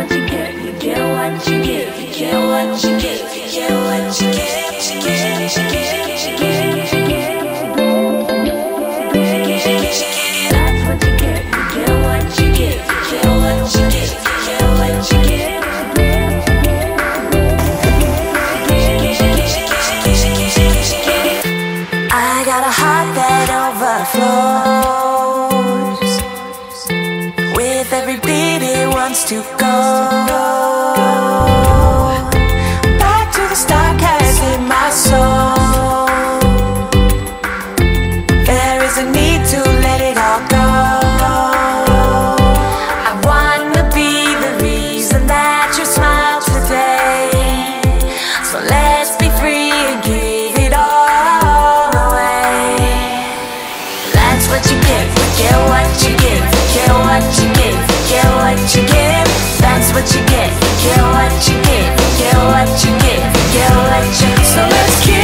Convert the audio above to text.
what you get, you get what you give, you get what you give, you get what you give, you get, you get, you get, you get. That's what you get, you get what you give, you get what you give, you get what you give. I got a heart that overflows, with every beat it wants to go. What you get, you get what you get, you get what you get, you get what you get. So let's keep